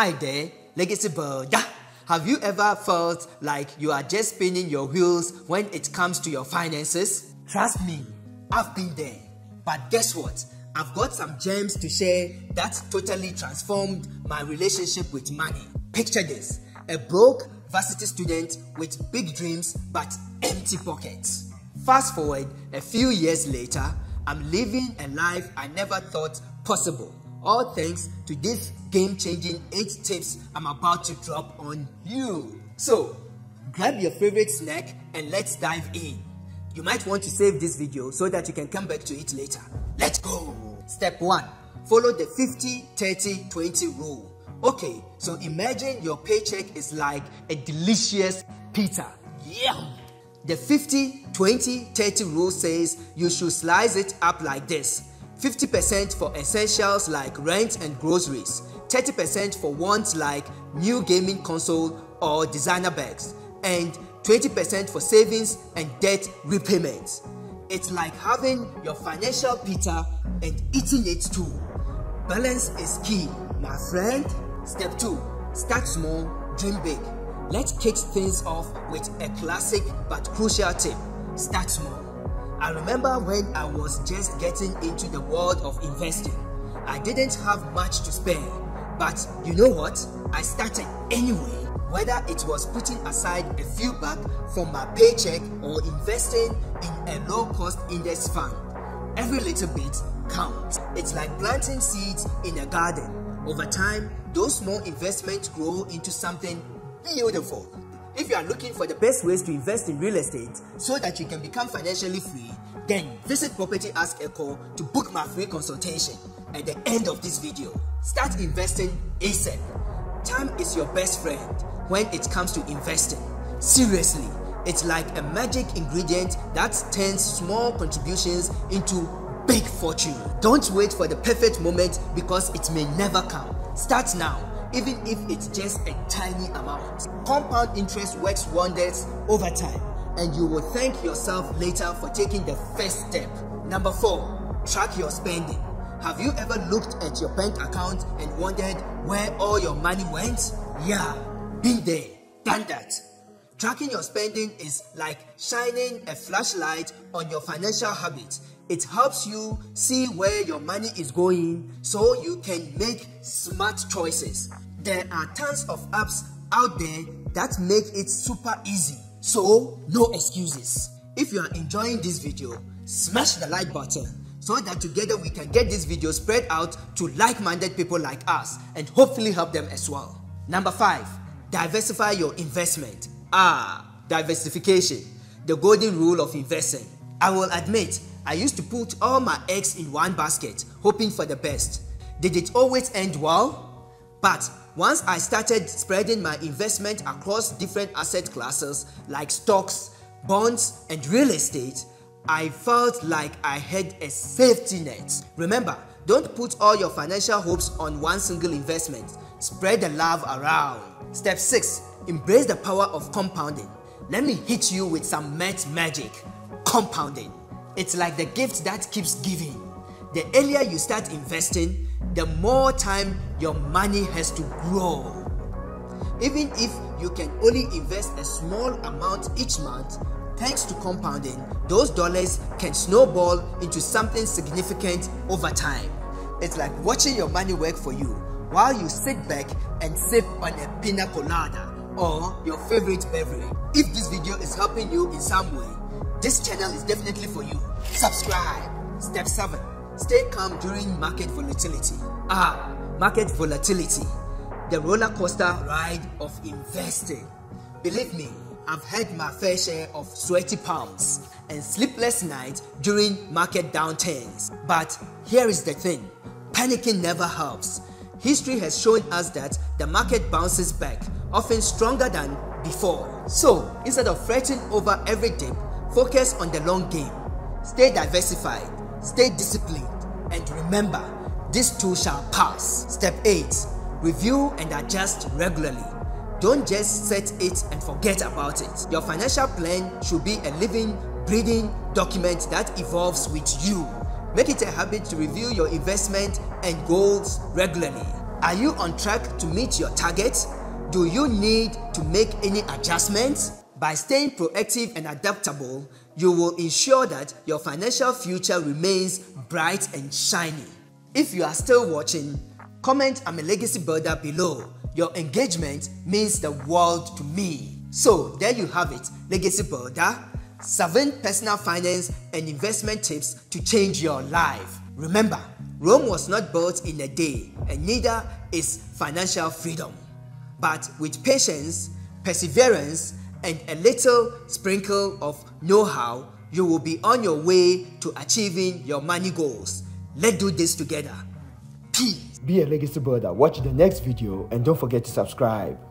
Hi there, Legacy Bird. Have you ever felt like you are just spinning your wheels when it comes to your finances? Trust me, I've been there. But guess what? I've got some gems to share that totally transformed my relationship with money. Picture this, a broke varsity student with big dreams but empty pockets. Fast forward a few years later, I'm living a life I never thought possible. All thanks to these game-changing 8 tips I'm about to drop on you. So, grab your favorite snack and let's dive in. You might want to save this video so that you can come back to it later. Let's go! Step 1. Follow the 50/30/20 rule. Okay, so imagine your paycheck is like a delicious pizza. Yeah! The 50/20/30 rule says you should slice it up like this. 50% for essentials like rent and groceries, 30% for wants like new gaming console or designer bags, and 20% for savings and debt repayments. It's like having your financial pizza and eating it too. Balance is key, my friend. Step 2. Start small, dream big. Let's kick things off with a classic but crucial tip. Start small. I remember when I was just getting into the world of investing. I didn't have much to spare, but you know what? I started anyway. Whether it was putting aside a few bucks from my paycheck or investing in a low-cost index fund, every little bit counts. It's like planting seeds in a garden. Over time, those small investments grow into something beautiful. If you are looking for the best ways to invest in real estate so that you can become financially free, then visit Property Ask Echo to book my free consultation at the end of this video. Start investing ASAP. Time is your best friend when it comes to investing. Seriously, it's like a magic ingredient that turns small contributions into big fortune. Don't wait for the perfect moment because it may never come. Start now. Even if it's just a tiny amount. Compound interest works wonders over time, and you will thank yourself later for taking the first step. Number 4, track your spending. Have you ever looked at your bank account and wondered where all your money went? Yeah, been there, done that. Tracking your spending is like shining a flashlight on your financial habits. It helps you see where your money is going so you can make smart choices. There are tons of apps out there that make it super easy, so no excuses. If you are enjoying this video, smash the like button so that together we can get this video spread out to like-minded people like us and hopefully help them as well. Number 5, diversify your investment. Diversification, the golden rule of investing. I will admit, I used to put all my eggs in one basket, hoping for the best. Did it always end well? But once I started spreading my investment across different asset classes like stocks, bonds, and real estate, I felt like I had a safety net. Remember, don't put all your financial hopes on one single investment. Spread the love around. Step 6. Embrace the power of compounding. Let me hit you with some math magic. Compounding. It's like the gift that keeps giving. The earlier you start investing, the more time your money has to grow. Even if you can only invest a small amount each month, thanks to compounding, those dollars can snowball into something significant over time. It's like watching your money work for you while you sit back and sip on a pina colada or your favorite beverage. If this video is helping you in some way, this channel is definitely for you. Subscribe. Step 7. Stay calm during market volatility. Market volatility. The roller coaster ride of investing. Believe me, I've had my fair share of sweaty palms and sleepless nights during market downturns. But here is the thing. Panicking never helps. History has shown us that the market bounces back, often stronger than before. So, instead of fretting over every dip, focus on the long game. Stay diversified, stay disciplined, and remember, this too shall pass. Step 8. Review and adjust regularly. Don't just set it and forget about it. Your financial plan should be a living, breathing document that evolves with you. Make it a habit to review your investment and goals regularly. Are you on track to meet your targets? Do you need to make any adjustments? By staying proactive and adaptable, you will ensure that your financial future remains bright and shiny. If you are still watching, comment "I'm a legacy builder" below. Your engagement means the world to me. So there you have it, legacy builder. 7 personal finance and investment tips to change your life. Remember, Rome was not built in a day, and neither is financial freedom. But with patience, perseverance, and a little sprinkle of know-how, you will be on your way to achieving your money goals. Let's do this together. Peace. Be a legacy builder. Watch the next video and don't forget to subscribe.